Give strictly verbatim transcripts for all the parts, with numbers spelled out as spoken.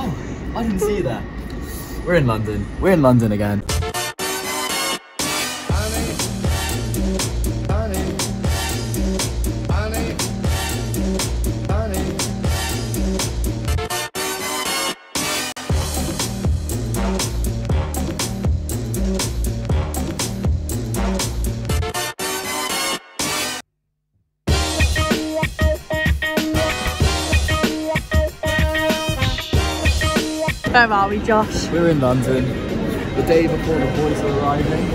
Oh, I didn't see that. We're in London. We're in London again. Where are we, Josh? We're in London. The day before the boys are arriving.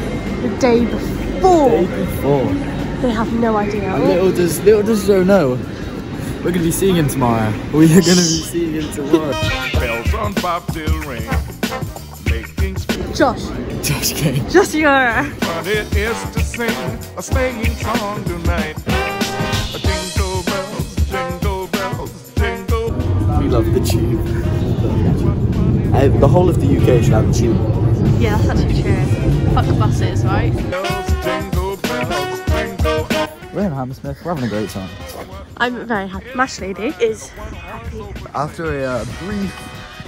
The day before? The day before. They have no idea. And little does, little does Joe know. We're going to be seeing him tomorrow. We are going to be seeing him tomorrow. Josh. Josh King. Josh Yara. What it is to sing a singing song tonight. Jingle bells, jingle bells, jingle. We love the tube. Uh, the whole of the U K should have a tube. Yeah, that's actually true. Fuck buses, right? We're in Hammersmith, we're having a great time. I'm very happy. Mash Lady is happy. After a uh, brief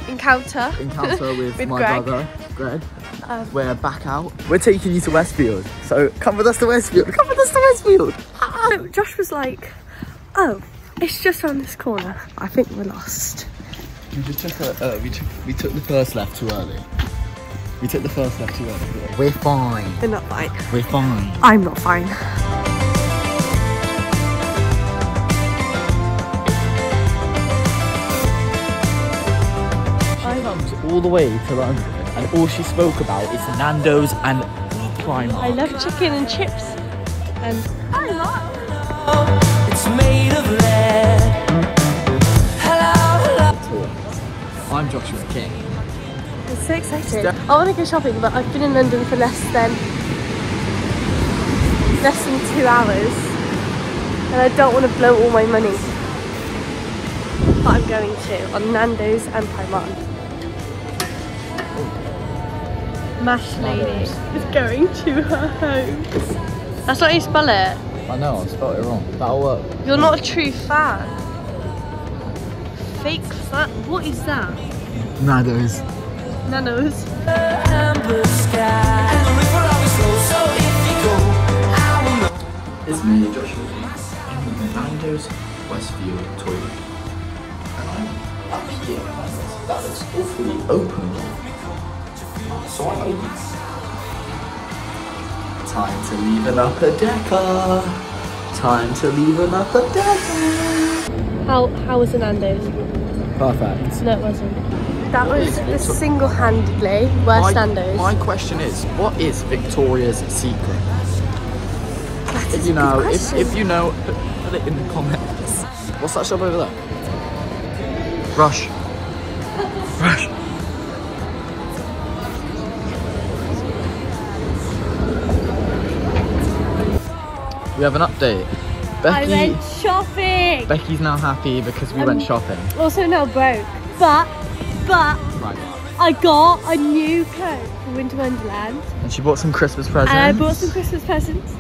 encounter encounter with, with my Greg. brother, Greg, um, we're back out. We're taking you to Westfield, so come with us to Westfield. Come with us to Westfield! Ah. So Josh was like, oh, it's just around this corner. I think we're lost. We just took, uh, we, took, we took the first left too early. We took the first left too early. We're fine. We're not fine. We're fine. I'm not fine. She comes all the way to London and all she spoke about is Nando's and Primark. I love chicken and chips and I love it's made of lead. I'm Joshua King. I'm so excited. I want to go shopping, but I've been in London for less than less than two hours, and I don't want to blow all my money. But I'm going to on Nando's and Primark. Mash Lady is going to her home. That's not how you spell it. I know. I spelled it wrong. That'll work. You're not a true fan. Fake fat? What is that? Nando's. Nando's. It's me, Joshua Lee, in the Nando's Westfield toilet. And I'm up here. That looks awfully open. So I open it. Time to leave an upper decker. Time to leave an upper decker. How, how was the Nando's? Perfect. No, it wasn't. That was the single-handedly worst Nando's. My question is, what is Victoria's Secret? That is a good question. If you know, put it in the comments. What's that shop over there? Rush. Rush. We have an update. Becky, I went shopping! Becky's now happy because we um, went shopping. Also now broke, but, but, right. I got a new coat for Winter Wonderland. And she bought some Christmas presents. And I bought some Christmas presents.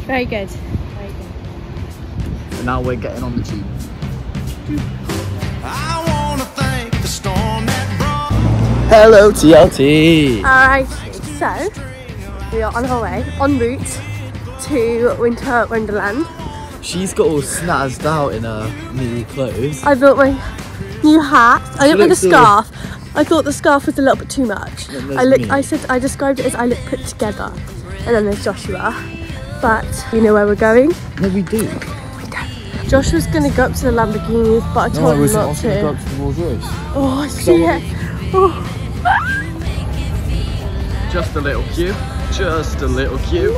Very good, very good. And now we're getting on the tube. I wanna thank the storm that brought. Hello T L T! Alright, so, we are on our way, en route to Winter Wonderland. She's got all snazzed out in her new clothes. I bought my new hat. I went with a scarf. I thought the scarf was a little bit too much. I looked, I said, I described it as I look put together. And then there's Joshua. But we know where we're going. No, we do. We don't. Joshua's going to go up to the Lamborghini, but I told no, I him not to. No, I was going to go up to the Rolls Royce. Oh, I see it. Oh. Just a little cue. Just a little cue.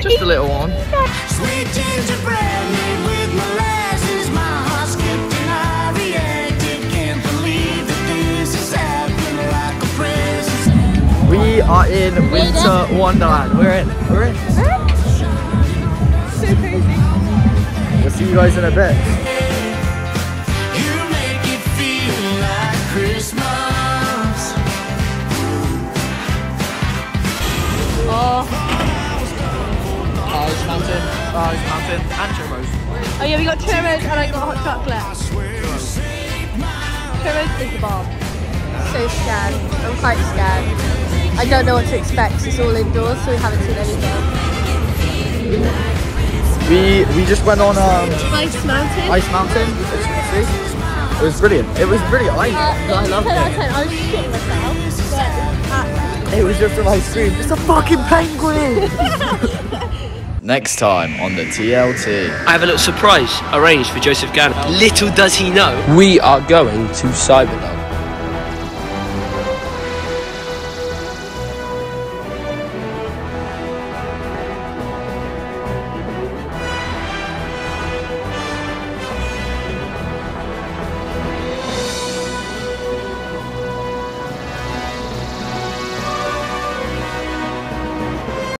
Just a little one. Sweet gingerbread made with molasses. My heart skipped and I reacted. Can't believe that this is happening like a present. We are in Winter Wonderland. We're in. We're in. So crazy. We'll see you guys in a bit. You make it feel like Christmas. Orange Mountain, Orange Mountain, and churros. Oh yeah, we got churros and I got hot chocolate. Churros is the bomb. so scared. I'm quite scared. I don't know what to expect. It's all indoors, so we haven't seen anything. We we just went on um, Ice Mountain. Ice Mountain. It was brilliant. It was brilliant. I, uh, I loved it. I was shitting myself. But, uh, it was just an ice cream. It's a fucking penguin. Next time on the T L T. I have a little surprise arranged for Joseph Gannon. Little does he know. We are going to Cyberdog.